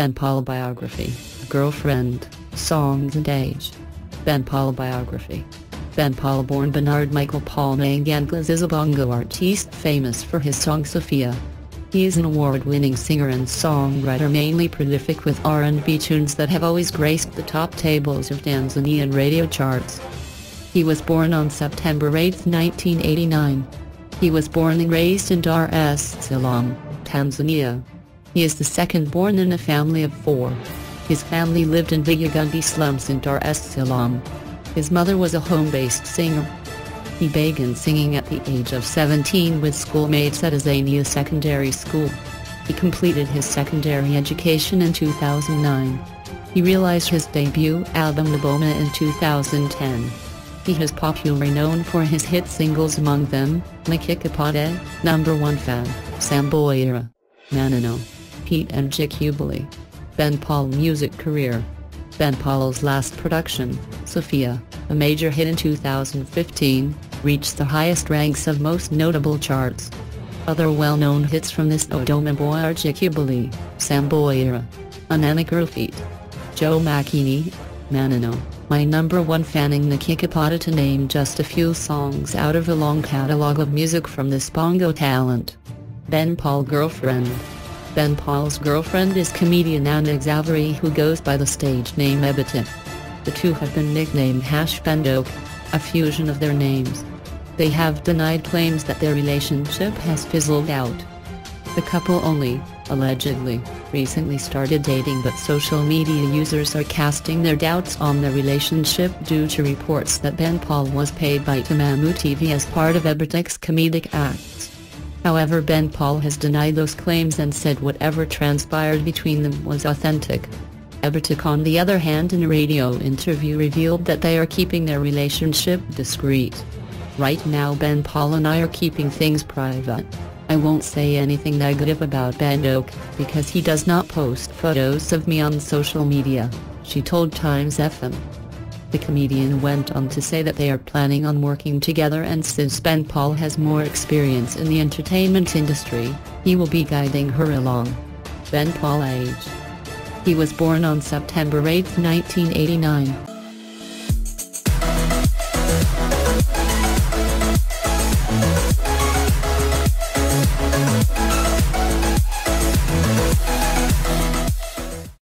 Ben Paul biography, girlfriend, songs and age. Ben Paul biography. Ben Paul, born Bernard Michael Paul Ngangela, is a Bongo artist famous for his song Sophia. He is an award-winning singer and songwriter, mainly prolific with R&B tunes that have always graced the top tables of Tanzanian radio charts. He was born on September 8, 1989. He was born and raised in Dar es Salaam, Tanzania. He is the second born in a family of four. His family lived in Viyagundi slums in Dar es Salaam. His mother was a home-based singer. He began singing at the age of 17 with schoolmates at Azania Secondary School. He completed his secondary education in 2009. He released his debut album Laboma in 2010. He is popularly known for his hit singles, among them Makikapade, Number One Fan, Samboyera, Manano, Pete and Jicubilee. Ben Paul music career. Ben Paul's last production, Sophia, a major hit in 2015, reached the highest ranks of most notable charts. Other well-known hits from this Odoma boy are Jicubilee, Samboyera, Anana Girlfeet, Joe Mackini, Manano, My Number One Fan and Kikapata, to name just a few songs out of a long catalog of music from this Bongo talent. Ben Paul girlfriend. Ben Paul's girlfriend is comedian Anna Xavier, who goes by the stage name Ebotech. The two have been nicknamed Hashbendoke, a fusion of their names. They have denied claims that their relationship has fizzled out. The couple only, allegedly, recently started dating, but social media users are casting their doubts on their relationship due to reports that Ben Paul was paid by Tamamu TV as part of Ebertech's comedic acts. However, Ben Paul has denied those claims and said whatever transpired between them was authentic. Eberta Khan, on the other hand, in a radio interview revealed that they are keeping their relationship discreet. Right now Ben Paul and I are keeping things private. I won't say anything negative about Bendoke, because he does not post photos of me on social media, she told Times FM. The comedian went on to say that they are planning on working together, and since Ben Paul has more experience in the entertainment industry, he will be guiding her along. Ben Paul age. He was born on September 8, 1989.